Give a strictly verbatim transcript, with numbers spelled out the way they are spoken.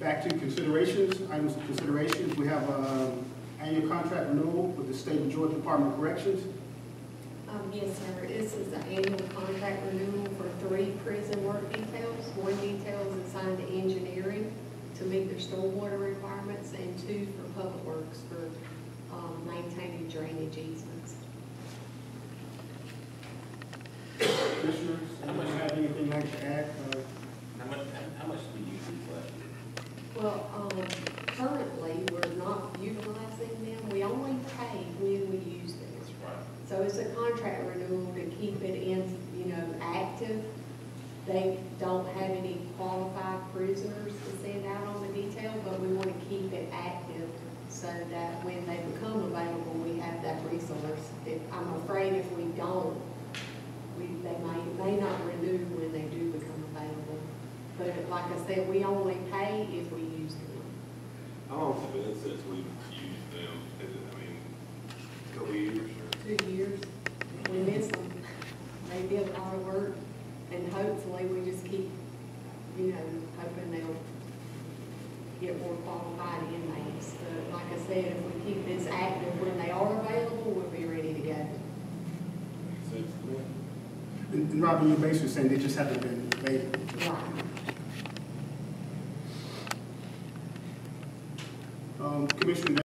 Back to considerations, items of considerations. We have um, annual contract renewal with the State of Georgia Department of Corrections. Um, yes, sir. This is the annual contract renewal for three prison work details. One detail is assigned to engineering to meet their stormwater requirements, and two for public works for um, maintaining drainage easements. Commissioners, anybody have anything you'd like to add? Uh, how much? How much do you usually collect? Well, um, currently we're not utilizing them. We only pay when we use them. That's right. So it's a contract renewal to keep it in, you know, active. They don't have any qualified prisoners to send out on the detail, but we want to keep it active so that when they become available, we have that resource. If, I'm afraid if we don't, we, they might, may not renew when they do become available. But like I said, we only pay if we use them. How long has it been since we've used them? Is it, I mean, a couple years? Or? Two years. We miss them. They do a lot of work. And hopefully we just keep, you know, hoping they'll get more qualified inmates. But like I said, if we keep this active when they are available, we'll be ready to go. And, and Robin, you're basically saying they just haven't been available. Right. Um, Commissioner.